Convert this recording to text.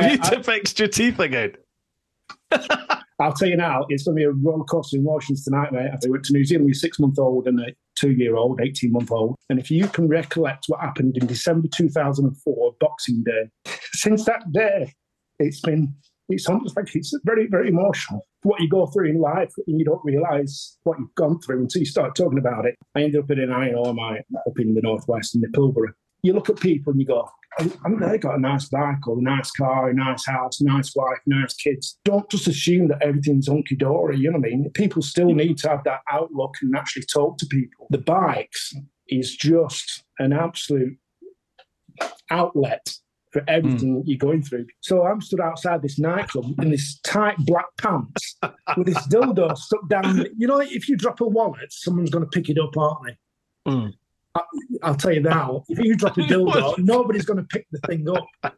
You tip extra teeth again. I'll tell you now, it's going to be a roller coaster of emotions tonight, mate. They went to New Zealand with a 6-month-old and a 2-year-old, 18-month-old. And if you can recollect what happened in December 2004, Boxing Day, since that day, it's almost like it's very, very emotional. What you go through in life, and you don't realise what you've gone through until you start talking about it. I ended up in an IOMI up in the northwest, in the Pilbara. You look at people and you go, they've got a nice vehicle, a nice car, a nice house, a nice wife, nice kids. Don't just assume that everything's hunky-dory, you know what I mean? People still need to have that outlook and actually talk to people. The bikes is just an absolute outlet for everything that you're going through. So I'm stood outside this nightclub in this tight black pants with this dildo stuck down. You know, if you drop a wallet, someone's going to pick it up, aren't they? I'll tell you now, if you drop a dildo, nobody's going to pick the thing up.